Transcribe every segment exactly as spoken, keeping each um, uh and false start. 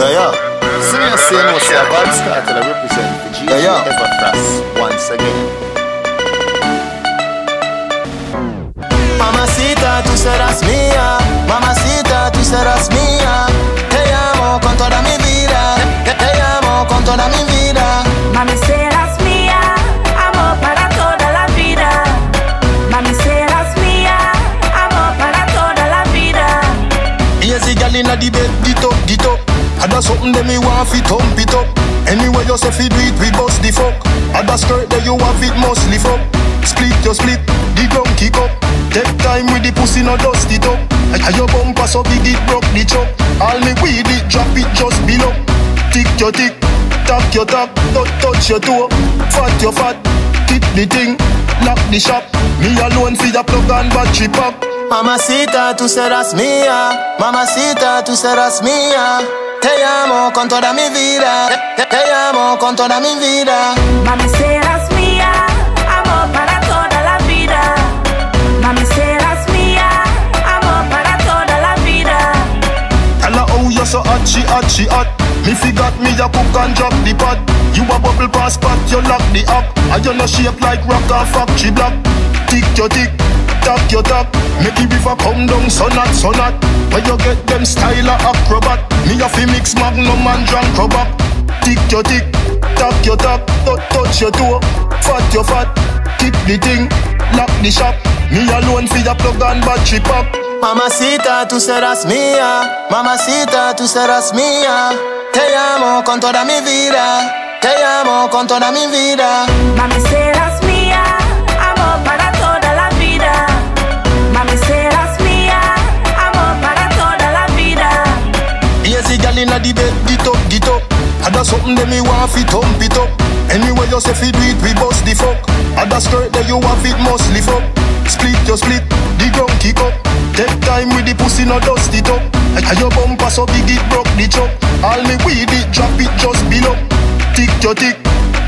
Daya. Serious saying what's your bad start and I represent the G G A Evercross once again. Mamacita, tú serás mía. Mamacita, tú serás mía. Te amo con toda mi vida. Te, te amo con toda mi vida. Mami, serás mía. Amor para toda la vida. Mami, serás mía. Amor para toda la vida. Y ese girl inna the bed, the top, the top. I do something that me want fi thump it up. Anyway you say fi do it, we bust the fuck. I do skirt that you have it must lift up. Split your split, the drum kick up. Take time with the pussy, no dust it up. And your bumper so big it broke the chop. All me weed it, drop it just below. Tick your tick, tap your tap. Don't touch your toe, fat your fat. Tip the thing, lock the shop. Me alone fi your plug and battery pop. Mamacita, tú serás mía. Mamacita, tú serás mía. Te amo con toda mi vida. Te, te amo con toda mi vida. Mami, serás mía, amor para toda la vida. Mami, serás mía, amor para toda la vida. Tell her how you so hot, she hot, she hot. Me forgot me a cook and drop the pot. You a bubble pass pot, you lock the app. And you no shape like rock or factory block. Tick your tick, tap your tap. Make the river come down, so not, so not. Where you get them style of acrobat. Me a fi mix magnum and drunk rubber. Tick your tick, tap your tap. Don't touch your toe, fat your fat. Tip the thing, lock the shop. Me alone fi a plug and battery pop. Mamacita, tú serás mía. Mamacita, tú serás mía. Te amo con toda mi vida. Te amo con toda mi vida. Mami, serás mía. Amor para toda la vida. Mami, serás mía. Amor para toda la vida. Easy girl inna the bed, get up, get up. I do something that me want fi thump it up. Anyway you say fi do it, we bust the fuck. I do skirt that you have it must lift up. Split your split, the ground kick up. Take time with the pussy, no dust it up. And your bumper so big it broke the chop. All me weed it, drop it just below. Tick your tick,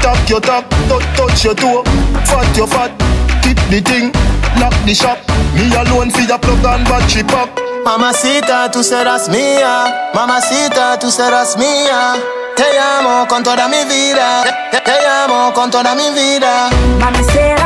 tap your tap. Don't touch your toe, fat your fat. Tip the thing, lock the shop. Me alone fi a plug and battery pop. Mamacita, tú serás mía. Mamacita, tú serás mía. Te amo con toda mi vida. Te, te amo con toda mi vida. Mami, serás